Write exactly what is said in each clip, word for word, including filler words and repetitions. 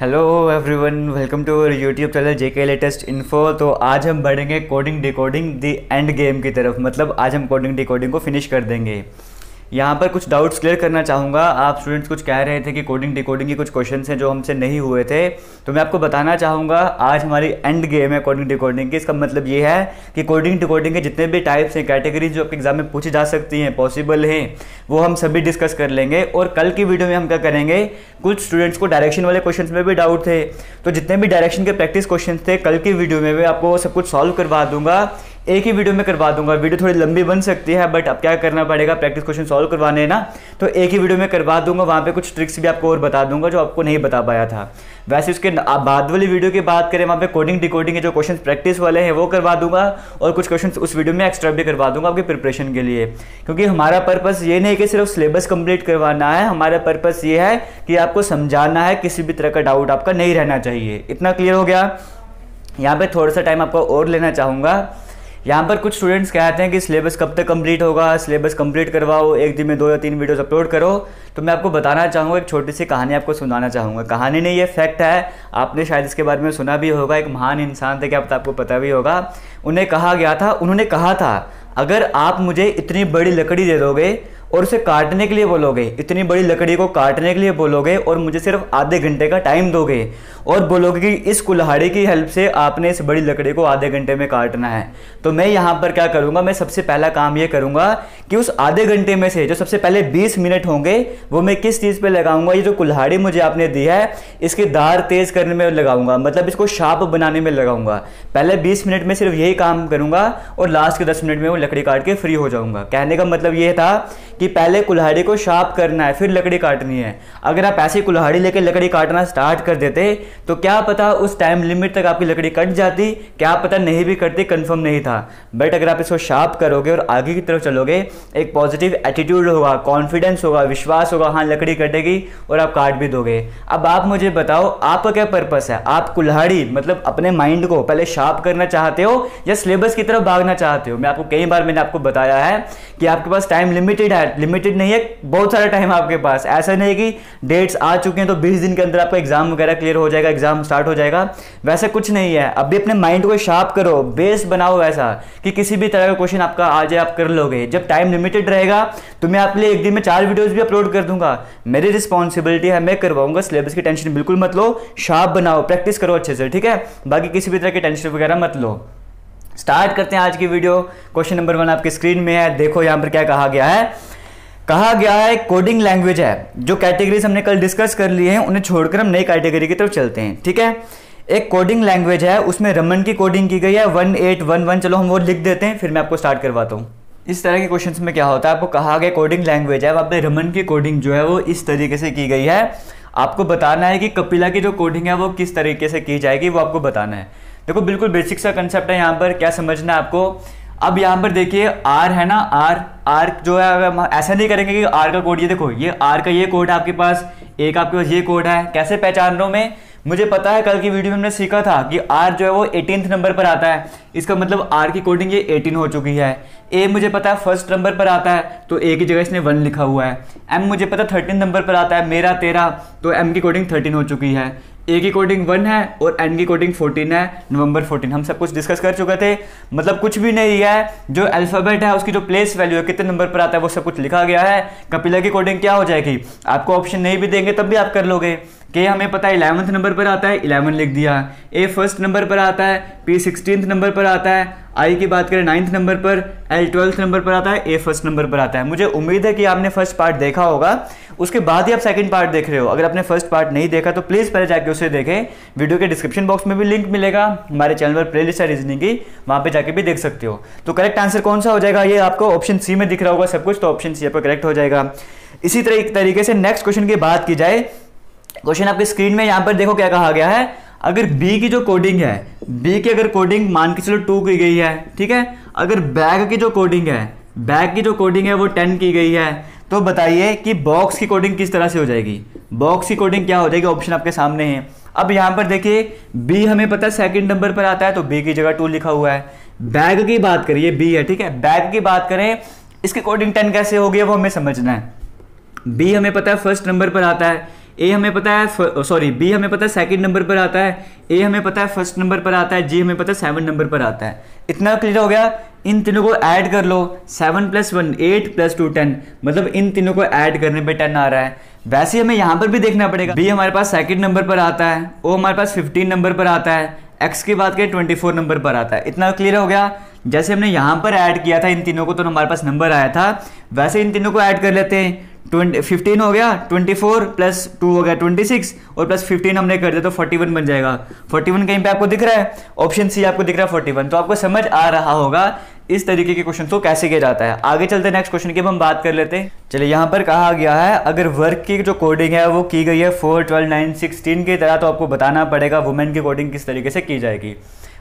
Hello everyone, welcome to our YouTube channel JK latest info. तो आज हम बढ़ेंगे coding decoding the end game की तरफ, मतलब आज हम कोडिंग डिकोडिंग को फिनिश कर देंगे। यहाँ पर कुछ डाउट्स क्लियर करना चाहूँगा। आप स्टूडेंट्स कुछ कह रहे थे कि कोडिंग डिकोडिंग के कुछ क्वेश्चन हैं जो हमसे नहीं हुए थे, तो मैं आपको बताना चाहूँगा आज हमारी एंड गेम है कोडिंग डिकोडिंग की। इसका मतलब ये है कि कोडिंग डिकोडिंग के जितने भी टाइप्स हैं, कैटेगरीज जो आपके एग्जाम में पूछी जा सकती हैं, पॉसिबल हैं, वो हम सभी डिस्कस कर लेंगे। और कल की वीडियो में हम क्या करेंगे, कुछ स्टूडेंट्स को डायरेक्शन वाले क्वेश्चन में भी डाउट थे, तो जितने भी डायरेक्शन के प्रैक्टिस क्वेश्चन थे कल की वीडियो में मैं आपको सब कुछ सॉल्व करवा दूंगा, एक ही वीडियो में करवा दूंगा। वीडियो थोड़ी लंबी बन सकती है, बट अब क्या करना पड़ेगा, प्रैक्टिस क्वेश्चन सॉल्व करवाने हैं ना, तो एक ही वीडियो में करवा दूंगा। वहाँ पे कुछ ट्रिक्स भी आपको और बता दूंगा जो आपको नहीं बता पाया था। वैसे उसके बाद वाली वीडियो की बात करें, वहाँ पे कोडिंग डिकोडिंग के जो क्वेश्चन प्रैक्टिस वाले हैं वो करवा दूंगा, और कुछ क्वेश्चन उस वीडियो में एक्स्ट्रा भी करवा दूंगा आपके प्रिपरेशन के लिए। क्योंकि हमारा पर्पस ये नहीं कि सिर्फ सिलेबस कंप्लीट करवाना है, हमारा पर्पस ये है कि आपको समझाना है, किसी भी तरह का डाउट आपका नहीं रहना चाहिए। इतना क्लियर हो गया। यहाँ पर थोड़ा सा टाइम आपको और लेना चाहूँगा। यहाँ पर कुछ स्टूडेंट्स कहते हैं कि सिलेबस कब तक कंप्लीट होगा, सिलेबस कंप्लीट करवाओ, एक दिन में दो या तीन वीडियोस अपलोड करो। तो मैं आपको बताना चाहूँगा, एक छोटी सी कहानी आपको सुनाना चाहूँगा। कहानी नहीं, ये फैक्ट है, आपने शायद इसके बारे में सुना भी होगा। एक महान इंसान थे, क्या पता आपको पता भी होगा। उन्हें कहा गया था, उन्होंने कहा था, अगर आप मुझे इतनी बड़ी लकड़ी दे दोगे और उसे काटने के लिए बोलोगे, इतनी बड़ी लकड़ी को काटने के लिए बोलोगे और मुझे सिर्फ आधे घंटे का टाइम दोगे और बोलोगे कि इस कुल्हाड़ी की हेल्प से आपने इस बड़ी लकड़ी को आधे घंटे में काटना है, तो मैं यहाँ पर क्या करूँगा, मैं सबसे पहला काम ये करूँगा कि उस आधे घंटे में से जो सबसे पहले बीस मिनट होंगे वो मैं किस चीज़ पर लगाऊंगा। ये जो कुल्हाड़ी मुझे आपने दी है, इसके धार तेज़ करने में लगाऊंगा, मतलब इसको शार्प बनाने में लगाऊंगा। पहले बीस मिनट में सिर्फ यही काम करूँगा और लास्ट के दस मिनट में वो लकड़ी काट के फ्री हो जाऊँगा। कहने का मतलब ये था कि पहले कुल्हाड़ी को शार्प करना है, फिर लकड़ी काटनी है। अगर आप ऐसी कुल्हाड़ी लेके लकड़ी काटना स्टार्ट कर देते तो क्या पता उस टाइम लिमिट तक आपकी लकड़ी कट जाती, क्या पता नहीं भी करती, कंफर्म नहीं था। बट अगर आप इसको शार्प करोगे और आगे की तरफ चलोगे, एक पॉजिटिव एटीट्यूड होगा, कॉन्फिडेंस होगा, विश्वास होगा, हाँ लकड़ी कटेगी और आप काट भी दोगे। अब आप मुझे बताओ आपका क्या पर्पस है, आप कुल्हाड़ी मतलब अपने माइंड को पहले शार्प करना चाहते हो या सिलेबस की तरफ भागना चाहते हो। मैं आपको कई बार मैंने आपको बताया है कि आपके पास टाइम लिमिटेड है, लिमिटेड नहीं है, बहुत सारा टाइम आपके पास। ऐसा नहीं कि डेट्स आ चुके हैं तो बीस दिन के अंदर आपका एग्जाम वगैरह क्लियर हो जाएगा, एग्जाम स्टार्ट हो जाएगा, वैसा कुछ नहीं है। अभी अपने माइंड को शार्प करो, बेस बनाओ ऐसा कि किसी भी तरह का क्वेश्चन आपका आ जाए आप कर लोगे। जब टाइम लिमिटेड रहेगा तो मैं आपके लिए एक दिन में चार वीडियोज भी अपलोड कर दूंगा, मेरी रिस्पॉन्सिबिलिटी है, मैं करवाऊंगा। सिलेबस की टेंशन बिल्कुल मत लो, शार्प बनाओ, प्रैक्टिस करो अच्छे से, ठीक है। बाकी किसी भी तरह की टेंशन वगैरह मत लो। स्टार्ट करते हैं आज की वीडियो। क्वेश्चन नंबर वन आपकी स्क्रीन में है, देखो यहाँ पर क्या कहा गया है। कहा गया है कोडिंग लैंग्वेज है, जो कैटेगरीज हमने कल डिस्कस कर लिए हैं उन्हें छोड़कर हम नई कैटेगरी की तरफ चलते हैं, ठीक है। एक कोडिंग लैंग्वेज है, उसमें रमन की कोडिंग की गई है अठारह सौ ग्यारह। चलो हम वो लिख देते हैं, फिर मैं आपको स्टार्ट करवाता हूँ। इस तरह के क्वेश्चंस में क्या होता है, आपको कहा गया कोडिंग लैंग्वेज है, वहाँ पे रमन की कोडिंग जो है वो इस तरीके से की गई है। आपको बताना है कि कपिला की जो कोडिंग है वो किस तरीके से की जाएगी, वो आपको बताना है। देखो बिल्कुल बेसिक सा कंसेप्ट है, यहाँ पर क्या समझना है आपको। अब यहाँ पर देखिए आर है ना, आर आर जो है, अगर हम ऐसा नहीं करेंगे कि आर का कोड, ये देखो ये आर का ये कोड है आपके पास, एक आपके पास ये कोड है। कैसे पहचान रहा हूँ मैं, मुझे पता है कल की वीडियो में हमने सीखा था कि आर जो है वो एटीनथ नंबर पर आता है, इसका मतलब आर की कोडिंग ये एटीन हो चुकी है। ए मुझे पता है फर्स्ट नंबर पर आता है, तो ए की जगह इसने वन लिखा हुआ है। एम मुझे पता है थर्टीन नंबर पर आता है, मेरा तेरह, तो एम की कोडिंग थर्टीन हो चुकी है। ए की कोडिंग वन है और एन की कोडिंग फोर्टीन है, नवंबर फोर्टीन। हम सब कुछ डिस्कस कर चुके थे, मतलब कुछ भी नहीं है, जो अल्फाबेट है उसकी जो प्लेस वैल्यू है, कितने नंबर पर आता है, वो सब कुछ लिखा गया है। कपिला की कोडिंग क्या हो जाएगी, आपको ऑप्शन नहीं भी देंगे तब भी आप कर लोगे। के हमें पता है इलेवंथ नंबर पर आता है, इलेवन लिख दिया। ए फर्स्ट नंबर पर आता है, पी सिक्सटीन नंबर पर आता है। आई की बात करें नाइन्थ नंबर पर, एल ट्वेल्थ नंबर पर आता है, ए फर्स्ट नंबर पर आता है। मुझे उम्मीद है कि आपने फर्स्ट पार्ट देखा होगा, उसके बाद ही आप सेकंड पार्ट देख रहे हो। अगर आपने फर्स्ट पार्ट नहीं देखा तो प्लीज़ पहले जाके उसे देखें, वीडियो के डिस्क्रिप्शन बॉक्स में भी लिंक मिलेगा, हमारे चैनल पर प्ले लिस्ट है रीजनिंग की, वहाँ पर जाके भी देख सकते हो। तो करेक्ट आंसर कौन सा हो जाएगा, ये आपको ऑप्शन सी में दिख रहा होगा सब कुछ, तो ऑप्शन सी आपका करेक्ट हो जाएगा। इसी तरह एक तरीके से नेक्स्ट क्वेश्चन की बात की जाए, क्वेश्चन आपके स्क्रीन में, यहाँ पर देखो क्या कहा गया है। अगर बी की जो कोडिंग है, बी की अगर कोडिंग मान के चलो टू की गई है, ठीक है। अगर बैग की जो कोडिंग है, बैग की जो कोडिंग है वो टेन की गई है, तो बताइए कि बॉक्स की कोडिंग किस तरह से हो जाएगी, बॉक्स की कोडिंग क्या हो जाएगी, ऑप्शन आपके सामने है। अब यहाँ पर देखिए बी हमें पता है सेकंड नंबर पर आता है, तो बी की जगह टू लिखा हुआ है। बैग की बात करिए, बी है, ठीक है। बैग की बात करें, इसकी कोडिंग टेन कैसे होगी वो हमें समझना है। बी हमें पता है फर्स्ट नंबर पर आता है, ए हमें पता है, सॉरी बी हमें पता है सेकंड नंबर पर आता है, ए हमें पता है फर्स्ट नंबर पर आता है, जी हमें पता है सेवन नंबर पर आता है। इतना क्लियर हो गया। इन तीनों को ऐड कर लो, seven plus one eight plus two ten, मतलब इन तीनों को ऐड करने पे टेन आ रहा है। वैसे हमें यहाँ पर भी देखना पड़ेगा, बी हमारे पास सेकंड नंबर पर आता है, ओ हमारे पास फिफ्टीन नंबर पर आता है, एक्स की बात करें ट्वेंटी फोर नंबर पर आता है। इतना क्लियर हो गया। जैसे हमने यहाँ पर ऐड किया था इन तीनों को तो हमारे पास नंबर आया था, वैसे इन तीनों को ऐड कर लेते हैं। ट्वेंटी फिफ्टीन हो गया, ट्वेंटी फोर प्लस टू हो गया ट्वेंटी सिक्स, और प्लस फिफ्टीन हमने कर दिया तो फोर्टी वन बन जाएगा। फोर्टी वन कहीं पे आपको दिख रहा है, ऑप्शन सी आपको दिख रहा है फोर्टी वन। तो आपको समझ आ रहा होगा इस तरीके के क्वेश्चन को कैसे किया जाता है। आगे चलते हैं नेक्स्ट क्वेश्चन की हम बात कर लेते हैं। चलिए यहाँ पर कहा गया है अगर वर्क की जो कोडिंग है वो की गई है फोर ट्वेल्व नाइन सिक्सटीन की तरह, तो आपको बताना पड़ेगा वुमेन की कोडिंग किस तरीके से की जाएगी।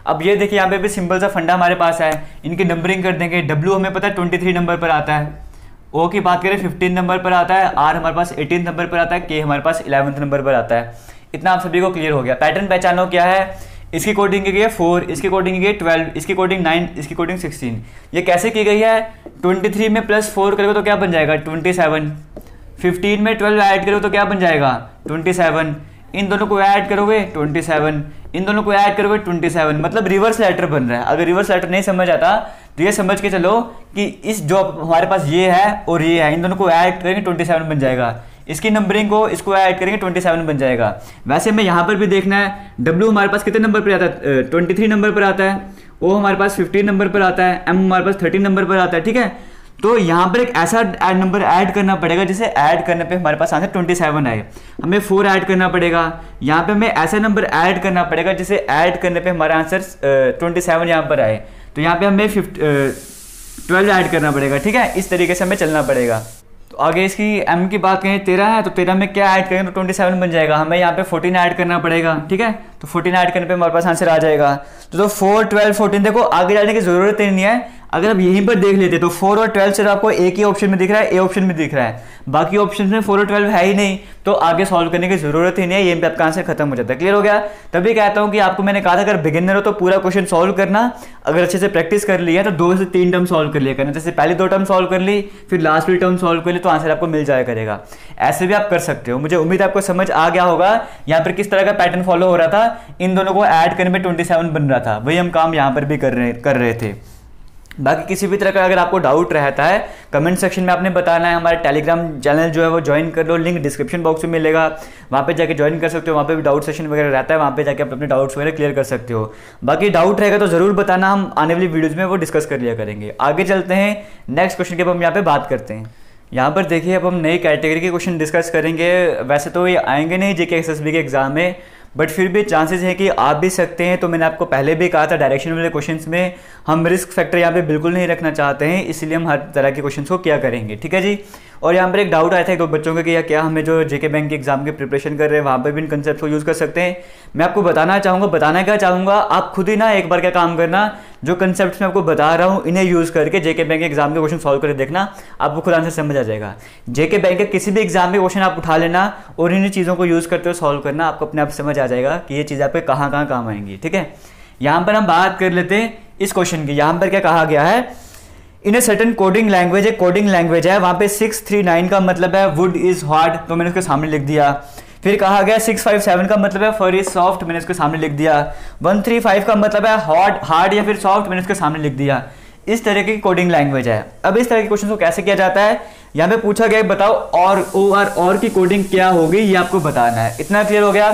अब ये देखिए यहाँ पे भी सिंपल सा फंडा हमारे पास है, इनकी नंबरिंग कर देंगे। डब्ल्यू हमें पता है ट्वेंटी थ्री नंबर पर आता है, ओ की बात करें फिफ्टीन नंबर पर आता है, आर हमारे पास एटीन नंबर पर आता है, के हमारे पास इलेवंथ नंबर पर आता है। इतना आप सभी को क्लियर हो गया। पैटर्न पहचानो क्या है, इसकी कोडिंग की गई है फोर, इसकी कोडिंग की गई है ट्वेल्व, इसकी कोडिंग नाइन, इसकी कोडिंग सिक्सटीन। ये कैसे की गई है, ट्वेंटी थ्री में प्लस फोर करोगे तो क्या बन जाएगा ट्वेंटी सेवन, फिफ्टीन में ट्वेल्व ऐड करोगे तो क्या बन जाएगा ट्वेंटी सेवन, इन दोनों को ऐड करोगे ट्वेंटी सेवन, इन दोनों को ऐड करोगे ट्वेंटी सेवन, मतलब रिवर्स लेटर बन रहा है। अगर रिवर्स लेटर नहीं समझ आता तो ये समझ के चलो कि इस जो हमारे पास ये है और ये है, इन दोनों को ऐड करेंगे ट्वेंटी सेवन बन जाएगा, इसकी नंबरिंग को इसको ऐड करेंगे ट्वेंटी सेवन बन जाएगा। वैसे हमें यहाँ पर भी देखना है, डब्ल्यू हमारे पास कितने नंबर पर आता है, ट्वेंटी थ्री नंबर पर आता है, ओ हमारे पास फिफ्टीन नंबर पर आता है, एम हमारे पास थर्टीन नंबर पर आता है। ठीक है, तो यहाँ पर एक ऐसा नंबर ऐड करना पड़ेगा जिसे ऐड करने पे हमारे पास आंसर ट्वेंटी सेवन आए। हमें फोर ऐड करना पड़ेगा, यहाँ पे हमें ऐसा नंबर ऐड करना पड़ेगा जिसे ऐड करने पे हमारा आंसर ट्वेंटी सेवन यहाँ पर आए। तो यहाँ पे हमें ट्वेल्व ऐड करना पड़ेगा। ठीक है, इस तरीके से हमें चलना पड़ेगा। तो आगे इसकी एम की बात करें तेरह है, तो तेरह में क्या ऐड करेंगे तो ट्वेंटी सेवन बन जाएगा। हमें यहाँ पे फोर्टीन ऐड करना पड़ेगा। ठीक है, तो फोर्टीन ऐड करने पे हमारे पास आंसर आ जाएगा। तो फोर ट्वेल्व फोर्टीन, देखो आगे जाने की जरूरत ही नहीं है। अगर आप यहीं पर देख लेते तो फोर और ट्वेल्व सिर्फ आपको एक ही ऑप्शन में दिख रहा है, ए ऑप्शन में दिख रहा है, बाकी ऑप्शन में फोर और ट्वेल्व है ही नहीं, तो आगे सॉल्व करने की जरूरत ही नहीं है। यहीं पे आपका आंसर खत्म हो जाता है। क्लियर हो गया। तभी कहता हूँ कि आपको मैंने कहा था अगर बिगिनर हो तो पूरा क्वेश्चन सॉल्व करना, अगर अच्छे से प्रैक्टिस कर लिया तो दो से तीन टर्म सॉल्व कर लिया करना। जैसे पहले दो टर्म सॉल्व कर ली, फिर लास्ट टर्म सॉल्व कर ली, तो आंसर आपको मिल जाया करेगा। ऐसे भी आप कर सकते हो। मुझे उम्मीद है आपको समझ आ गया होगा यहाँ पर किस तरह का पैटर्न फॉलो हो रहा था। इन दोनों को ऐड करने में ट्वेंटी सेवन बन रहा था, वही हम काम यहाँ पर भी कर रहे कर रहे थे। बाकी किसी भी तरह का अगर आपको डाउट रहता है कमेंट सेक्शन में आपने बताना है। हमारे टेलीग्राम चैनल जो है वो ज्वाइन कर लो, लिंक डिस्क्रिप्शन बॉक्स में मिलेगा, वहाँ पे जाके ज्वाइन कर सकते हो। वहाँ पे भी डाउट सेशन वगैरह रहता है, वहाँ पे जाके आप अपने डाउट्स वगैरह क्लियर कर सकते हो। बाकी डाउट रहेगा तो ज़रूर बताना, हम आने वाली वीडियोज़ में वो डिस्कस कर लिया करेंगे। आगे चलते हैं नेक्स्ट क्वेश्चन के अब हम यहाँ पर बात करते हैं। यहाँ पर देखिए अब हम नई कैटेगरी के क्वेश्चन डिस्कस करेंगे। वैसे तो ये आएंगे नहीं जेके एसएसबी के एग्जाम में, बट फिर भी चांसेस हैं कि आप भी सकते हैं। तो मैंने आपको पहले भी कहा था डायरेक्शन वाले क्वेश्चंस में हम रिस्क फैक्टर यहाँ पे बिल्कुल नहीं रखना चाहते हैं, इसलिए हम हर तरह के क्वेश्चंस को क्या करेंगे। ठीक है जी। और यहाँ पर एक डाउट आया था एक दो बच्चों के कि या क्या हमें जो जेके बैंक के एग्जाम की प्रिपरेशन कर रहे हैं वहाँ पर भी इन कंसेप्ट को यूज़ कर सकते हैं। मैं आपको बताना चाहूँगा बताना क्या चाहूँगा आप खुद ही ना एक बार क्या काम करना, जो कंसेप्ट मैं आपको बता रहा हूँ इन्हें यूज़ करके जेके बैंक के एग्जाम के क्वेश्चन सॉल्व करके देखना, आपको खुद आंसर समझ आ जाएगा। जेके बैंक के किसी भी एग्जाम के क्वेश्चन आप उठा लेना और इन्हीं चीज़ों को यूज़ करते हुए सॉल्व करना, आपको अपने आप समझ आ जाएगा कि ये चीज़ आपके कहाँ कहाँ काम आएंगी। ठीक है, यहाँ पर हम बात कर लेते हैं इस क्वेश्चन की। यहाँ पर क्या कहा गया है, in a certain coding language, एक कोडिंग लैंग्वेज है, वहाँ पे सिक्स थ्री नाइन का मतलब है वुड इज हार्ड, तो मैंने उसके सामने लिख दिया। फिर कहा गया सिक्स फाइव सेवन का मतलब है फर इज सॉफ्ट, मैंने उसके सामने लिख दिया। वन थ्री फाइव का मतलब है हार्ड हार्ड या फिर सॉफ्ट, मैंने उसके सामने लिख दिया। इस तरह की कोडिंग लैंग्वेज है। अब इस तरह के क्वेश्चन को कैसे किया जाता है, यहाँ पे पूछा गया बताओ और ओ आर और की कोडिंग क्या होगी, ये आपको बताना है। इतना क्लियर हो गया।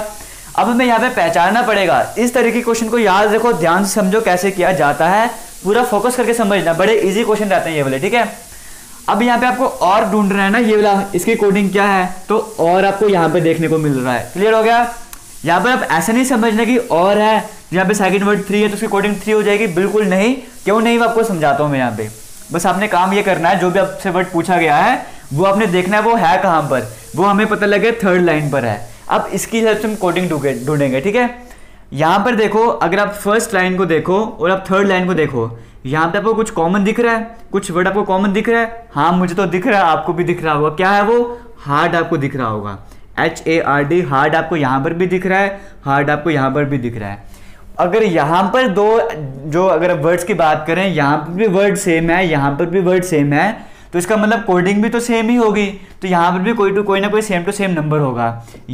अब हमें यहाँ पे पहचानना पड़ेगा। इस तरह के क्वेश्चन को याद रखो, ध्यान से समझो कैसे किया जाता है, पूरा फोकस करके समझना। बड़े इजी क्वेश्चन रहते हैं ये वाले। ठीक है, अब यहाँ पे आपको और ढूंढना है ना, ये वाला इसकी कोडिंग क्या है, तो और आपको यहाँ पे देखने को मिल रहा है। क्लियर हो गया। यहाँ पर आप ऐसा नहीं समझना कि और है, यहाँ पे सेकंड वर्ड थ्री है तो उसकी कोडिंग थ्री हो जाएगी, बिल्कुल नहीं। क्यों नहीं, मैं आपको समझाता हूँ। मैं यहाँ पे बस आपने काम ये करना है, जो भी आपसे वर्ड पूछा गया है वो आपने देखना है वो है कहाँ पर, वो हमें पता लगे थर्ड लाइन पर है। अब इसकी हेल्प से हम कोडिंग ढूंढेंगे। ठीक है, यहाँ पर देखो अगर आप फर्स्ट लाइन को देखो और आप थर्ड लाइन को देखो, यहाँ पे आपको कुछ कॉमन दिख रहा है, कुछ वर्ड आपको कॉमन दिख रहा है। हाँ मुझे तो दिख रहा है, आपको भी दिख रहा होगा। क्या है वो, हार्ड आपको दिख रहा होगा, H A R D hard आपको यहाँ पर भी दिख रहा है, हार्ड आपको यहाँ पर भी दिख रहा है। अगर यहाँ पर दो जो अगर वर्ड्स की बात करें, यहाँ पर भी वर्ड सेम है, यहाँ पर भी वर्ड सेम है, तो इसका मतलब कोडिंग भी तो सेम ही होगी। तो यहाँ पर भी कोई टू कोई ना कोई सेम टू सेम नंबर होगा।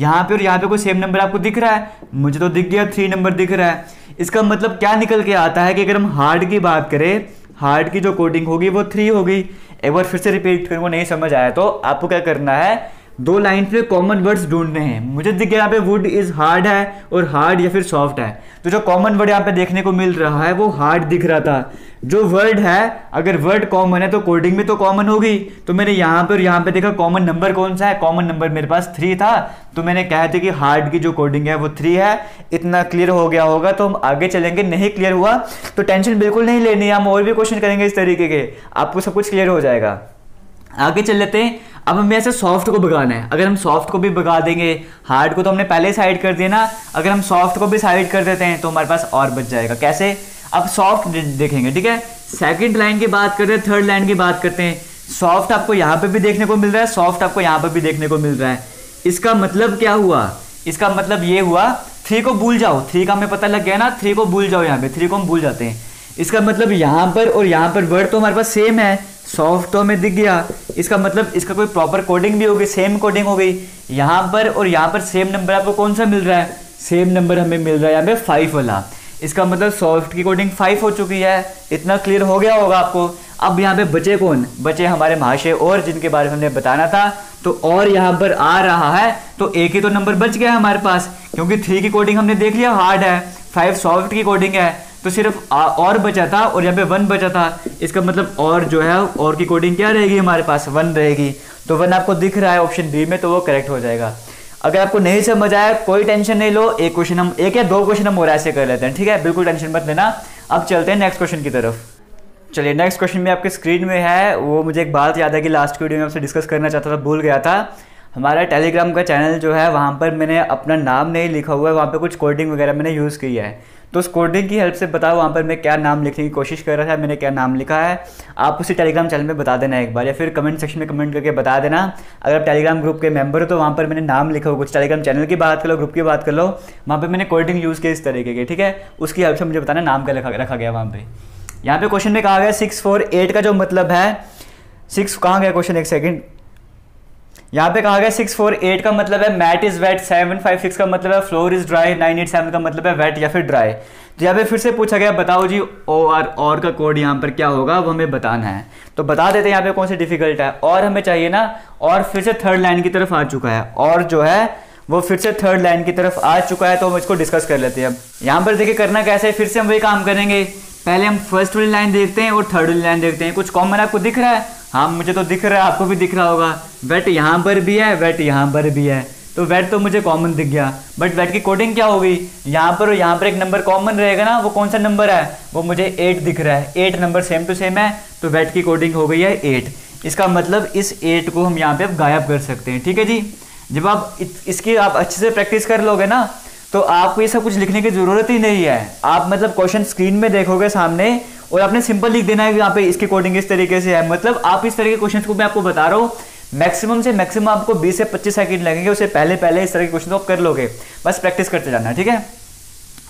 यहाँ पे और यहाँ पे कोई सेम नंबर आपको दिख रहा है, मुझे तो दिख गया थ्री नंबर दिख रहा है। इसका मतलब क्या निकल के आता है कि अगर हम हार्ड की बात करें, हार्ड की जो कोडिंग होगी वो थ्री होगी। एक बार फिर से रिपीट करूँगा, नहीं समझ आया तो आपको क्या करना है, दो लाइन पे कॉमन वर्ड्स ढूंढने हैं। मुझे दिख गया यहाँ पे वुड इज हार्ड है और हार्ड या फिर सॉफ्ट है। तो जो कॉमन वर्ड यहाँ पे देखने को मिल रहा है वो हार्ड दिख रहा था। जो वर्ड है, अगर वर्ड कॉमन है तो कोडिंग में तो कॉमन होगी। तो मैंने यहाँ पे और यहाँ पे देखा कॉमन नंबर कौन सा है, कॉमन नंबर मेरे पास थ्री था। तो मैंने कहा था कि हार्ड की जो कोडिंग है वो थ्री है। इतना क्लियर हो गया होगा तो हम आगे चलेंगे, नहीं क्लियर हुआ तो टेंशन बिल्कुल नहीं लेनी, हम और भी क्वेश्चन करेंगे इस तरीके के, आपको सब कुछ क्लियर हो जाएगा। आगे चल लेते हैं। अब हमें ऐसे सॉफ्ट को भगाना है। अगर हम सॉफ्ट को भी भगा देंगे, हार्ड को तो हमने पहले साइड कर दिया ना, अगर हम सॉफ्ट को भी साइड कर देते हैं तो हमारे पास और बच जाएगा। कैसे, अब सॉफ्ट देखेंगे, ठीक है। सेकंड लाइन की बात करते हैं, थर्ड लाइन की बात करते हैं। सॉफ्ट आपको यहाँ पे भी देखने को मिल रहा है, सॉफ्ट आपको यहाँ पे भी देखने को मिल रहा है। इसका मतलब क्या हुआ, इसका मतलब ये हुआ थ्री को भूल जाओ। थ्री का हमें पता लग गया ना, थ्री को भूल जाओ, यहाँ पे थ्री को हम भूल जाते हैं। इसका मतलब यहाँ पर और यहाँ पर वर्ड तो हमारे पास सेम है, सॉफ्ट तो हमें दिख गया। इसका मतलब इसका कोई प्रॉपर कोडिंग भी होगी, सेम कोडिंग हो गई। यहाँ पर और यहाँ पर सेम नंबर आपको कौन सा मिल रहा है, सेम नंबर हमें मिल रहा है यहाँ पे फाइव वाला। इसका मतलब सॉफ्ट की कोडिंग फाइव हो चुकी है। इतना क्लियर हो गया होगा आपको। अब यहाँ पे बचे कौन, बचे हमारे महाशय और, जिनके बारे में हमने बताना था। तो और यहाँ पर आ रहा है तो एक ही तो नंबर बच गया हमारे पास, क्योंकि थ्री की कोडिंग हमने देख लिया हार्ड है, फाइव सॉफ्ट की कोडिंग है, तो सिर्फ और बचा था और यहाँ पे वन बचा था। इसका मतलब और जो है, और की कोडिंग क्या रहेगी हमारे पास, वन रहेगी। तो वन आपको दिख रहा है ऑप्शन बी में, तो वो करेक्ट हो जाएगा। अगर आपको नहीं समझ आया कोई टेंशन नहीं लो, एक क्वेश्चन हम, एक या दो क्वेश्चन हम और ऐसे कर लेते हैं, ठीक है, बिल्कुल टेंशन मत लेना। अब चलते हैं नेक्स्ट क्वेश्चन की तरफ। चलिए, नेक्स्ट क्वेश्चन में आपके स्क्रीन में है, वो मुझे एक बात याद है कि लास्ट की वीडियो में आपसे डिस्कस करना चाहता था, भूल गया था। हमारा टेलीग्राम का चैनल जो है, वहाँ पर मैंने अपना नाम नहीं लिखा हुआ है, वहाँ पर कुछ कोडिंग वगैरह मैंने यूज़ की है। तो उस कोडिंग की हेल्प से बताओ वहाँ पर मैं क्या नाम लिखने की कोशिश कर रहा था, मैंने क्या नाम लिखा है। आप उसी टेलीग्राम चैनल में बता देना एक बार, या फिर कमेंट सेक्शन में कमेंट करके बता देना। अगर आप टेलीग्राम ग्रुप के मेंबर हो तो वहाँ पर मैंने नाम लिखा हो कुछ, टेलीग्राम चैनल की बात कर लो, ग्रुप की बात कर लो, वहाँ पर मैंने कोडिंग यूज़ की इस तरीके की, ठीक है। उसकी हेल्प से मुझे बताना नाम का रखा गया वहाँ पर। यहाँ पर क्वेश्चन में कहा गया सिक्स फोर एट का जो मतलब है, सिक्स कहाँ गया क्वेश्चन, एक सेकेंड। यहाँ पे कहा गया सिक्स फोर एट का मतलब है mat is wet, seven five six का मतलब है floor is dry, nine eight seven का मतलब है वेट या फिर ड्राई। तो यहाँ पे फिर से पूछा गया बताओ जी ओ आर और का कोड यहाँ पर क्या होगा, वो हमें बताना है। तो बता देते हैं यहाँ पे कौन से डिफिकल्ट है। और हमें चाहिए ना, और फिर से थर्ड लाइन की तरफ आ चुका है, और जो है वो फिर से थर्ड लाइन की तरफ आ चुका है। तो हम इसको डिस्कस कर लेते हैं। अब यहाँ पर देखिए करना कैसे है, फिर से हम वही काम करेंगे, पहले हम फर्स्ट वाली लाइन देखते हैं और थर्ड वाली लाइन देखते हैं। कुछ कॉमन आपको दिख रहा है, हाँ मुझे तो दिख रहा है, आपको भी दिख रहा होगा। वेट यहाँ पर भी है, वेट यहाँ पर भी है, तो वेट तो मुझे कॉमन दिख गया, बट वेट की कोडिंग क्या होगी, यहाँ पर और यहाँ पर एक नंबर कॉमन रहेगा ना, वो कौन सा नंबर है, वो मुझे एट दिख रहा है। Eight number same to same है, तो वेट की कोडिंग हो गई है एट। इसका मतलब इस एट को हम यहाँ पे अब गायब कर सकते हैं, ठीक है जी। जब आप इसकी आप अच्छे से प्रैक्टिस कर लोगे ना, तो आपको ये सब कुछ लिखने की ज़रूरत ही नहीं है। आप मतलब क्वेश्चन स्क्रीन में देखोगे सामने, और आपने सिंपल लिख देना है कि यहाँ पे इसकी कोडिंग इस तरीके से है। मतलब आप इस तरह के क्वेश्चंस को मैं आपको बता रहा हूँ, मैक्सिमम से मैक्सिमम आपको बीस से पच्चीस सेकंड लगेंगे, उससे पहले पहले इस तरह के क्वेश्चन आप कर लोगे, बस प्रैक्टिस करते जाना, ठीक है।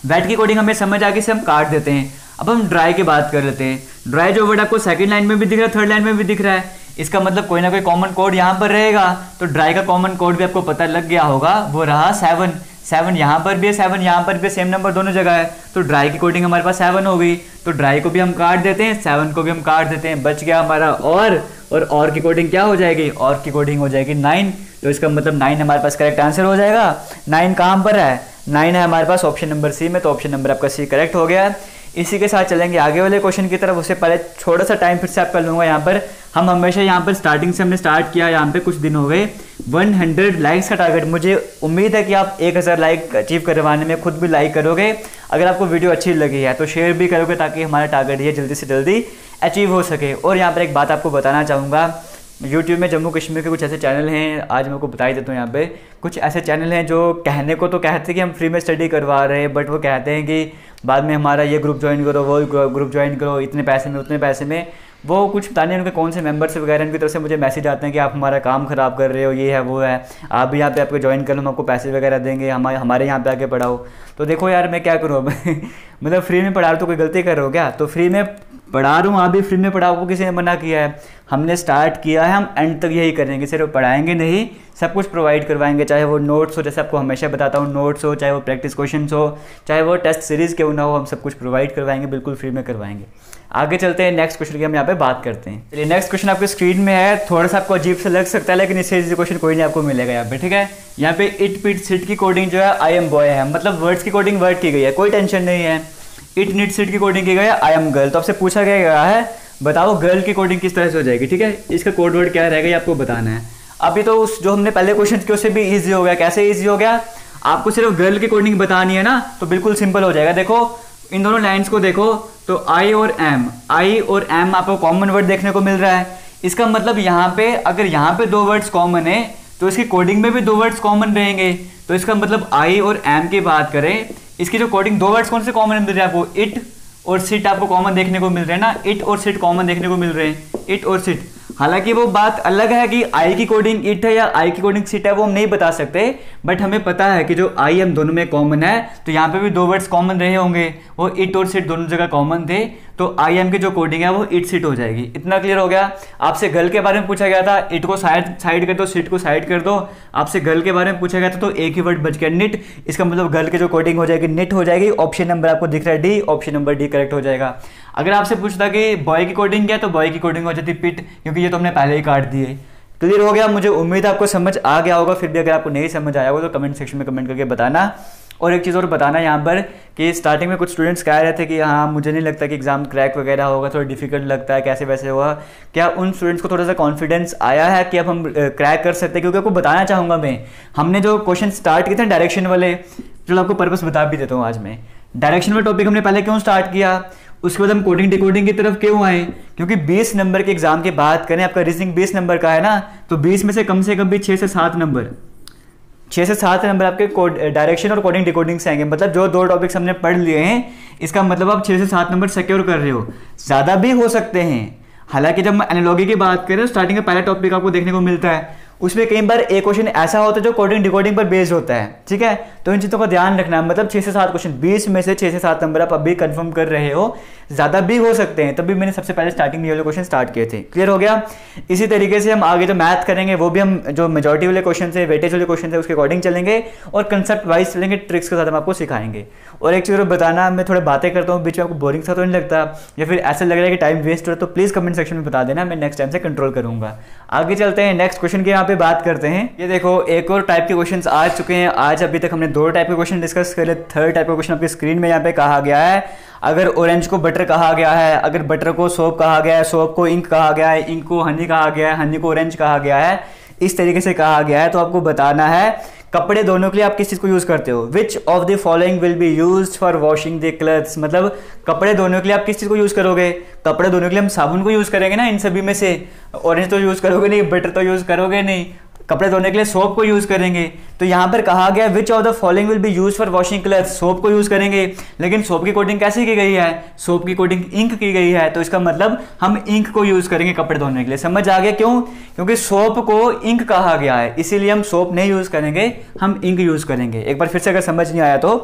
वेट की कोडिंग हमें समझ आ गई, इसे हम काट देते हैं। अब हम ड्राई की बात कर लेते हैं। ड्राई जो वर्ड आपको सेकेंड लाइन में भी दिख रहा है, थर्ड लाइन में भी दिख रहा है, इसका मतलब कोई ना कोई कॉमन कोड यहाँ पर रहेगा। तो ड्राई का कॉमन कोड भी आपको पता लग गया होगा, वो रहा सेवन। सेवन यहाँ पर भी है, सेवन यहाँ पर भी, सेम नंबर दोनों जगह है। तो ड्राई की कोडिंग हमारे पास सेवन हो गई। तो ड्राई को भी हम काट देते हैं, सेवन को भी हम काट देते हैं, बच गया हमारा और, और और की कोडिंग क्या हो जाएगी, और की कोडिंग हो जाएगी नाइन। तो इसका मतलब नाइन हमारे पास करेक्ट आंसर हो जाएगा। नाइन कहाँ पर है, नाइन है हमारे पास ऑप्शन नंबर सी में, तो ऑप्शन नंबर आपका सी करेक्ट हो गया। इसी के साथ चलेंगे आगे वाले क्वेश्चन की तरफ। उससे पहले थोड़ा सा टाइम फिर से आप कर लूँगा। यहाँ पर हम हमेशा यहाँ पर स्टार्टिंग से हमने स्टार्ट किया, यहाँ पे कुछ दिन हो गए। सौ लाइक्स का टारगेट, मुझे उम्मीद है कि आप एक हज़ार लाइक अचीव करवाने में खुद भी लाइक करोगे। अगर आपको वीडियो अच्छी लगी है तो शेयर भी करोगे, ताकि हमारा टारगेट ये जल्दी से जल्दी अचीव हो सके। और यहाँ पर एक बात आपको बताना चाहूँगा, यूट्यूब में जम्मू कश्मीर के कुछ ऐसे चैनल हैं, आज मैं आपको बता ही देता हूँ, यहाँ पे कुछ ऐसे चैनल हैं जो कहने को तो कहते हैं कि हम फ्री में स्टडी करवा रहे हैं, बट वो कहते हैं कि बाद में हमारा ये ग्रुप ज्वाइन करो, वो ग्रुप ज्वाइन करो, इतने पैसे में उतने पैसे में। वो कुछ पता नहीं उनके कौन से मेंबर्स वगैरह, उनकी तरफ से मुझे मैसेज आते हैं कि आप हमारा काम ख़राब कर रहे हो, ये है वो है, आप भी यहाँ पे आपको ज्वाइन कर लो, हम आपको पैसे वगैरह देंगे, हमारे हमारे यहाँ पे आके पढ़ाओ। तो देखो यार मैं क्या करूँ अब मतलब फ्री में पढ़ा रहा हूँ तो कोई गलती कर रहा हो क्या। तो फ्री में पढ़ा रहा हूँ आप भी फ्री में पढ़ाओ, को किसी ने मना किया है? हमने स्टार्ट किया है, हम एंड तक यही करेंगे, सिर्फ पढ़ाएंगे नहीं, सब कुछ प्रोवाइड करवाएंगे, चाहे वो नोट्स हो, जैसे आपको हमेशा बताता हूँ नोट्स हो, चाहे वो प्रैक्टिस क्वेश्चन हो, चाहे वो टेस्ट सीरीज़ क्यों ना हो, हम सब कुछ प्रोवाइड करवाएंगे, बिल्कुल फ्री में करवाएंगे। आगे चलते हैं नेक्स्ट क्वेश्चन की हम यहाँ पे बात करते हैं। चलिए नेक्स्ट क्वेश्चन आपके स्क्रीन में है, थोड़ा सा आपको अजीब से लग सकता है लेकिन इससे इजी क्वेश्चन कोई नहीं आपको मिलेगा यहाँ पे, ठीक है। यहाँ पे इट पिट सिट की कोडिंग जो है आई एम बॉय है, मतलब वर्ड्स की कोडिंग वर्ड की गई है, कोई टेंशन नहीं है। इट निट सिट की कोडिंग की गई है आई एम गर्ल, तो आपसे पूछा गया है बताओ गर्ल की कोडिंग किस तरह से हो जाएगी, ठीक है, इसका कोड वर्ड क्या रहेगा ये आपको बताना है। अभी तो उस जो हमने पहले क्वेश्चन किया उससे भी ईजी हो गया, कैसे ईजी हो गया, आपको सिर्फ गर्ल की कोडिंग बतानी है ना, तो बिल्कुल सिंपल हो जाएगा। देखो इन दोनों लाइन्स को देखो, तो आई और एम, आई और एम आपको कॉमन वर्ड देखने को मिल रहा है, इसका मतलब यहाँ पे अगर यहाँ पे दो वर्ड्स कॉमन है तो इसकी कोडिंग में भी दो वर्ड्स कॉमन रहेंगे, तो इसका मतलब आई और एम की बात करें, इसकी जो कोडिंग दो वर्ड्स कौन से कॉमन मिल रहे हैं आपको, इट और सिट आपको कॉमन देखने को मिल रहे हैं ना, इट और सिट कॉमन देखने को मिल रहे हैं, इट और सिट। हालांकि वो बात अलग है कि आई की कोडिंग इट है या आई की कोडिंग सिट है वो हम नहीं बता सकते, बट हमें पता है कि जो आई एम दोनों में कॉमन है, तो यहाँ पे भी दो वर्ड्स कॉमन रहे होंगे, वो इट और सिट दोनों जगह कॉमन थे, तो आई एम की जो कोडिंग है वो इट सिट हो जाएगी। इतना क्लियर हो गया। आपसे गर्ल के बारे में पूछा गया था, इट को साइड साइड कर दो, सिट को साइड कर दो, आपसे गर्ल के बारे में पूछा गया था, तो एक ही वर्ड बच गया निट, इसका मतलब गर्ल की जो कोडिंग हो जाएगी निट हो जाएगी। ऑप्शन नंबर आपको दिख रहा है D, option number D correct हो जाएगा। अगर आपसे पूछता कि बॉय की कोडिंग क्या है, तो बॉय की कोडिंग हो जाती पिट, क्योंकि ये तो हमने पहले ही काट दिए। क्लियर हो गया, मुझे उम्मीद है आपको समझ आ गया होगा, फिर भी अगर आपको नहीं समझ आया होगा तो कमेंट सेक्शन में कमेंट करके बताना। और एक चीज़ और बताना यहाँ पर कि स्टार्टिंग में कुछ स्टूडेंट्स कह रहे थे कि हाँ मुझे नहीं लगता कि एग्ज़ाम क्रैक वगैरह होगा, थोड़ा डिफिकल्ट लगता है, कैसे वैसे हुआ, क्या उन स्टूडेंट्स को थोड़ा सा कॉन्फिडेंस आया है कि अब हम क्रैक कर सकते हैं? क्योंकि आपको बताना चाहूँगा मैं, हमने जो क्वेश्चन स्टार्ट किए थे डायरेक्शन वाले, चलो आपको पर्पस बता भी देता हूँ आज मैं, डायरेक्शन वाला टॉपिक हमने पहले क्यों स्टार्ट किया, उसके बाद हम कोडिंग डिकोडिंग की तरफ क्यों आए, क्योंकि बीस नंबर के एग्जाम की बात करें, आपका रीजनिंग बीस नंबर का है ना, तो बीस में से कम से कम भी छः से सात नंबर छः से सात नंबर आपके कोड डायरेक्शन और कोडिंग डिकोडिंग से आएंगे, मतलब जो दो टॉपिक्स हमने पढ़ लिए हैं इसका मतलब आप छः से सात नंबर सिक्योर कर रहे हो, ज़्यादा भी हो सकते हैं। हालांकि जब हम एनालॉजी की बात करें स्टार्टिंग में पहला टॉपिक आपको देखने को मिलता है, उसमें कई बार एक क्वेश्चन ऐसा होता है जो कोडिंग डिकोडिंग पर बेस्ड होता है, ठीक है, तो इन चीज़ों का ध्यान रखना है। मतलब छः से सात क्वेश्चन, बीस में से छः से सात नंबर आप अभी कंफर्म कर रहे हो, ज़्यादा भी हो सकते हैं, तभी मैंने सबसे पहले स्टार्टिंग में ये वाले क्वेश्चन स्टार्ट किए थे। क्लियर हो गया। इसी तरीके से हम आगे जो मैथ करेंगे वो भी हम जो मेजॉरिटी वाले क्वेश्चन है, वेटेज वाले क्वेश्चन है, उसके अकॉर्डिंग चलेंगे और कंसेप्ट वाइज चलेंगे, ट्रिक्स के साथ हम आपको सिखाएंगे। और एक चीज़ और बताना, मैं थोड़ा बातें करता हूँ बीच में, आपको बोरिंग सा तो नहीं लगता या फिर ऐसा लग रहा है कि टाइम वेस्ट हो रहा है, तो प्लीज़ कमेंट सेक्शन में बता देना, मैं नेक्स्ट टाइम से कंट्रोल करूँगा। आगे चलते हैं नेक्स्ट क्वेश्चन के बात करते हैं। ये देखो एक और टाइप के क्वेश्चंस आ चुके हैं। आज अभी तक हमने दो टाइप के क्वेश्चन डिस्कस करे, थर्ड टाइप का क्वेश्चन आपके स्क्रीन में यहाँ पे कहा गया है। अगर ऑरेंज को बटर कहा गया है, अगर बटर को सोप कहा गया है, सोप को इंक कहा गया है, इंक को हनी कहा गया है, हनी को ऑरेंज कहा गया है, इस तरीके से कहा गया है, तो आपको बताना है कपड़े दोनों के लिए आप किस चीज़ को यूज़ करते हो। Which of the following will be used for washing the clothes, मतलब कपड़े दोनों के लिए आप किस चीज़ को यूज़ करोगे। कपड़े दोनों के लिए हम साबुन को यूज़ करेंगे ना, इन सभी में से ऑरेंज तो यूज़ करोगे नहीं, बटर तो यूज़ करोगे नहीं, कपड़े धोने के लिए सोप को यूज़ करेंगे। तो यहाँ पर कहा गया which of the following will be use for washing clothes, soap को यूज़ करेंगे, लेकिन सोप की कोटिंग कैसे की गई है, सोप की कोटिंग इंक की गई है, तो इसका मतलब हम इंक को यूज़ करेंगे कपड़े धोने के लिए। समझ आ गया क्यों, क्योंकि सोप को इंक कहा गया है, इसीलिए हम सोप नहीं यूज़ करेंगे, हम इंक यूज़ करेंगे। एक बार फिर से अगर समझ नहीं आया तो,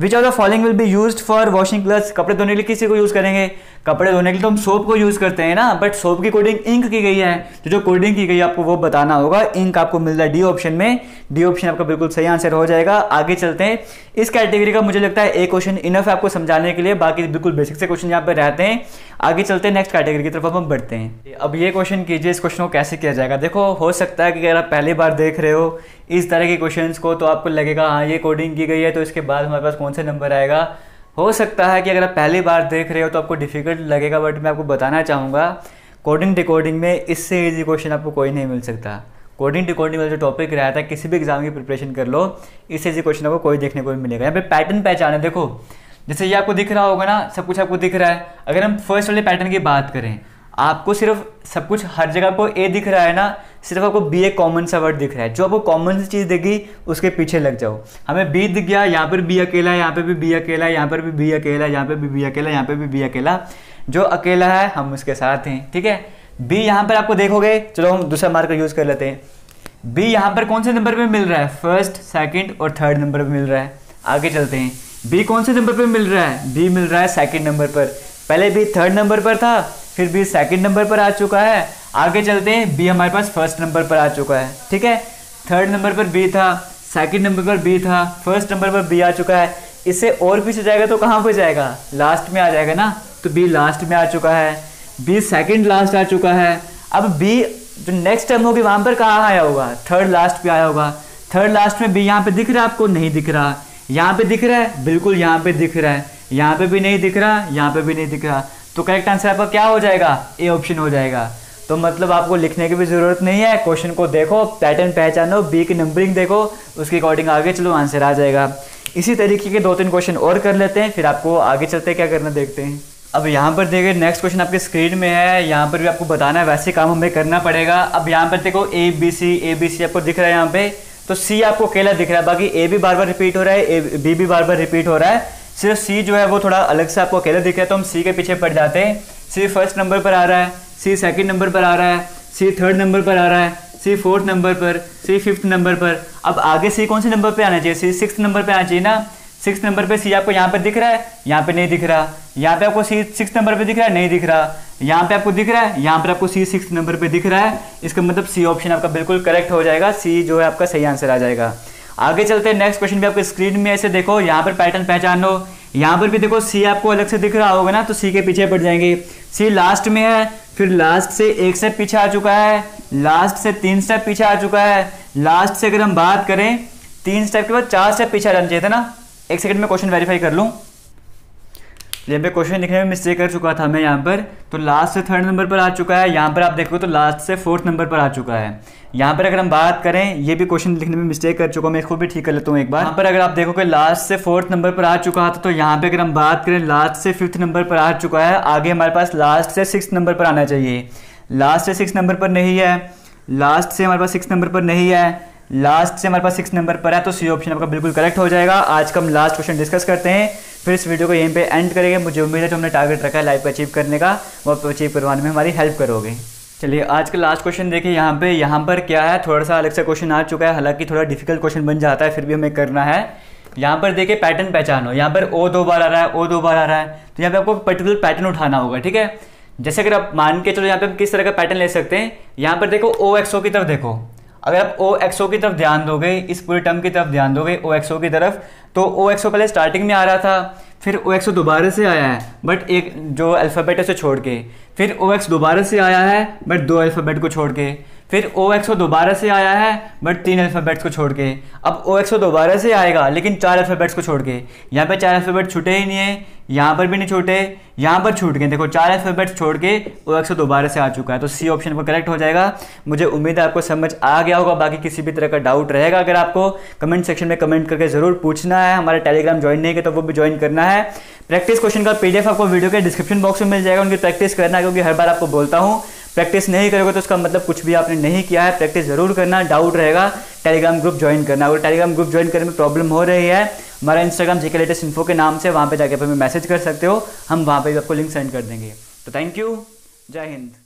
which of the following will be use for washing clothes, कपड़े धोने के लिए किसी को यूज़ करेंगे, कपड़े धोने के लिए तो हम सोप को यूज़ करते हैं ना, बट सोप की कोडिंग इंक की गई है, तो जो कोडिंग की गई है आपको वो बताना होगा। इंक आपको मिल रहा है डी ऑप्शन में, डी ऑप्शन आपका बिल्कुल सही आंसर हो जाएगा। आगे चलते हैं। इस कैटेगरी का मुझे लगता है एक क्वेश्चन इनफ है आपको समझाने के लिए, बाकी बिल्कुल बेसिक से क्वेश्चन यहाँ पर रहते हैं। आगे चलते हैं नेक्स्ट कैटेगरी की तरफ हम बढ़ते हैं। अब ये क्वेश्चन कीजिए, इस क्वेश्चन को कैसे किया जाएगा। देखो हो सकता है कि अगर आप पहली बार देख रहे हो इस तरह के क्वेश्चन को तो आपको लगेगा हाँ ये कोडिंग की गई है तो इसके बाद हमारे पास कौन सा नंबर आएगा। हो सकता है कि अगर आप पहली बार देख रहे हो तो आपको डिफिकल्ट लगेगा, बट मैं आपको बताना चाहूँगा कोडिंग डिकोडिंग में इससे इजी क्वेश्चन आपको कोई नहीं मिल सकता। कोडिंग डिकोडिंग वाला जो टॉपिक रहता है किसी भी एग्जाम की प्रिपरेशन कर लो, इससे इजी क्वेश्चन आपको कोई देखने को नहीं मिलेगा। यहाँ पे पैटर्न पहचान है, देखो जैसे ये आपको दिख रहा होगा ना, सब कुछ आपको दिख रहा है। अगर हम फर्स्ट वाले पैटर्न की बात करें, आपको सिर्फ सब कुछ हर जगह आपको ए दिख रहा है ना, सिर्फ आपको बी एक कॉमन सा वर्ड दिख रहा है, जो आपको कॉमन सी चीज़ देगी उसके पीछे लग जाओ। हमें बी दिख गया, यहाँ पर बी अकेला है, यहाँ पर भी बी अकेला है, यहाँ पर भी बी अकेला है, यहाँ पर भी बी अकेला, यहाँ पर भी बी अकेला, जो अकेला है हम उसके साथ हैं, ठीक है। बी यहाँ पर आपको देखोगे, चलो हम दूसरा मार्कर यूज़ कर लेते हैं। बी यहाँ पर कौन से नंबर पे मिल रहा है, फर्स्ट सेकंड और थर्ड नंबर पे मिल रहा है। आगे चलते हैं, बी कौन से नंबर पे मिल रहा है, बी मिल रहा है सेकंड नंबर पर। पहले बी थर्ड नंबर पर था, फिर बी सेकंड नंबर पर आ चुका है। आगे चलते हैं, बी हमारे पास फर्स्ट नंबर पर आ चुका है। ठीक है, थर्ड नंबर पर बी था, सेकंड नंबर पर बी था, फर्स्ट नंबर पर बी आ चुका है। इससे और पीछे जाएगा तो कहाँ पे जाएगा, लास्ट में आ जाएगा ना। तो बी लास्ट में आ चुका है, बी सेकंड लास्ट आ चुका है। अब बी जो नेक्स्ट टर्म होगी वहाँ पर कहाँ आया होगा, थर्ड लास्ट पे आया होगा। थर्ड लास्ट में बी यहाँ पे दिख रहा है आपको, नहीं दिख रहा। यहाँ पे दिख रहा है, बिल्कुल यहाँ पे दिख रहा है। यहाँ पे भी नहीं दिख रहा, यहाँ पे भी नहीं दिख रहा। तो करेक्ट आंसर आपका क्या हो जाएगा, ए ऑप्शन हो जाएगा। तो मतलब आपको लिखने की भी ज़रूरत नहीं है, क्वेश्चन को देखो, पैटर्न पहचानो, बी की नंबरिंग देखो, उसके अकॉर्डिंग आगे चलो, आंसर आ जाएगा। इसी तरीके के दो तीन क्वेश्चन और कर लेते हैं, फिर आपको आगे चलते क्या करना देखते हैं। अब यहाँ पर देखिए नेक्स्ट क्वेश्चन आपके स्क्रीन में है, यहाँ पर भी आपको बताना है, वैसे काम हमें करना पड़ेगा। अब यहाँ पर देखो A B C, A B C आपको दिख रहा है यहाँ पे, तो सी आपको अकेला दिख रहा है, बाकी ए भी बार बार रिपीट हो रहा है, ए बी भी बार बार रिपीट हो रहा है। सिर्फ सी जो है वो थोड़ा अलग से आपको अकेला दिख रहा है, तो हम सी के पीछे पड़ जाते हैं। सी फर्स्ट नंबर पर आ रहा है, सी सेकंड नंबर पर आ रहा है, सी थर्ड नंबर पर आ रहा है, सी फोर्थ नंबर पर, सी फिफ्थ नंबर पर। अब आगे सी कौन से नंबर पे आना चाहिए, सी सिक्स नंबर पे आना चाहिए ना। सिक्स नंबर पे सी आपको यहाँ पे दिख रहा है, यहाँ पे नहीं दिख रहा। यहाँ पे आपको सी सिक्स नंबर पे दिख रहा है, नहीं दिख रहा। यहाँ पे आपको दिख रहा है, यहाँ पर आपको सी सिक्स नंबर पे दिख रहा है। इसका मतलब सी ऑप्शन आपका बिल्कुल करेक्ट हो जाएगा, सी जो है आपका सही आंसर आ जाएगा। आगे चलते हैं, नेक्स्ट क्वेश्चन भी आपके स्क्रीन में ऐसे देखो, यहाँ पर पैटर्न पहचानो। यहाँ पर भी देखो सी आपको अलग से दिख रहा होगा ना, तो सी के पीछे पड़ जाएंगे। सी लास्ट में है, फिर लास्ट से एक स्टेप पीछे आ चुका है, लास्ट से तीन स्टेप पीछे आ चुका है। लास्ट से अगर हम बात करें, तीन स्टेप के बाद चार स्टेप पीछे आ जाना चाहिए था ना। एक सेकंड में क्वेश्चन वेरीफाई कर लूँ। यहाँ पे क्वेश्चन लिखने में मिस्टेक कर चुका था मैं यहाँ पर, तो लास्ट से थर्ड नंबर पर आ चुका है। यहाँ पर आप देखो तो लास्ट से फोर्थ नंबर पर आ चुका है। यहाँ पर अगर हम बात करें, ये भी क्वेश्चन लिखने में मिस्टेक कर चुका हूँ मैं, इसको भी ठीक कर लेता हूँ एक बार। यहाँ पर अगर आप देखो कि लास्ट से फोर्थ नंबर पर आ चुका था, तो यहाँ पर अगर हम बात करें लास्ट से फिफ्थ नंबर पर आ चुका है। आगे हमारे पास लास्ट से सिक्स नंबर पर आना चाहिए, लास्ट से सिक्स नंबर पर नहीं है, लास्ट से हमारे पास सिक्स नंबर पर नहीं है, लास्ट से हमारे पास सिक्स नंबर पर है। तो सी ऑप्शन आपका बिल्कुल करेक्ट हो जाएगा। आज का हम लास्ट क्वेश्चन डिस्कस करते हैं, फिर इस वीडियो को यहीं पे एंड करेंगे। मुझे उम्मीद है जो हमने टारगेट रखा है लाइफ को अचीव करने का, वो आप अचीव करवाने में हमारी हेल्प करोगे। चलिए आज का लास्ट क्वेश्चन देखिए यहाँ पे। यहाँ पर क्या है, थोड़ा सा अलग सा क्वेश्चन आ चुका है, हालांकि थोड़ा डिफिकल्ट क्वेश्चन बन जाता है, फिर भी हमें करना है। यहाँ पर देखिए पैटर्न पहचानो। यहाँ पर ओ दो बार आ रहा है, ओ दो बार आ रहा है, तो यहाँ पर आपको पर्टिकुलर पैटर्न उठाना होगा। ठीक है, जैसे अगर आप मान के चलो यहाँ पे हम किस तरह का पैटर्न ले सकते हैं। यहाँ पर देखो ओ एक्स ओ की तरफ देखो, अगर आप ओ एक्स ओ की तरफ ध्यान दोगे, इस पूरे टर्म की तरफ ध्यान दोगे ओ एक्स ओ की तरफ, तो ओ एक्स ओ पहले स्टार्टिंग में आ रहा था, फिर ओ एक्स ओ दोबारा से आया है, बट एक जो अल्फ़ाबेट है उसे छोड़ के। फिर ओ एक्स दोबारा से आया है, बट दो अल्फ़ाबेट को छोड़ के। फिर ओ एक्स ओ दोबारा से आया है, बट तीन अल्फ़ाबेट्स को छोड़ के। अब ओ एक्स ओ दोबारा से आएगा, लेकिन चार अल्फ़ाबेट्स को छोड़ के। यहाँ पे चार अल्फ़ाबेट छूटे ही नहीं है, यहाँ पर भी नहीं छूटे, यहाँ पर छूट गए। देखो चार अल्फ़ाबेट्स छोड़ के ओ एक्स ओ दोबारा से आ चुका है। तो सी ऑप्शन को करेक्ट हो जाएगा। मुझे उम्मीद है आपको समझ आ गया होगा। बाकी किसी भी तरह का डाउट रहेगा अगर आपको, कमेंट सेक्शन में कमेंट करके ज़रूर पूछना है। हमारा टेलीग्राम ज्वाइन नहीं किया तो वो भी ज्वाइन करना है। प्रैक्टिस क्वेश्चन का पी डी एफ आपको वीडियो के डिस्क्रिप्शन बॉक्स में मिल जाएगा, उनकी प्रैक्टिस करना है, क्योंकि हर बार आपको बोलता हूँ प्रैक्टिस नहीं करोगे तो उसका मतलब कुछ भी आपने नहीं किया है। प्रैक्टिस जरूर करना, डाउट रहेगा टेलीग्राम ग्रुप ज्वाइन करना। अगर टेलीग्राम ग्रुप ज्वाइन करने में प्रॉब्लम हो रही है, हमारा इंस्टाग्राम जीके लेटेस्ट इन्फो के नाम से, वहाँ पे जाके आप हमें मैसेज कर सकते हो, हम वहाँ पे भी आपको लिंक सेंड कर देंगे। तो थैंक यू, जय हिंद।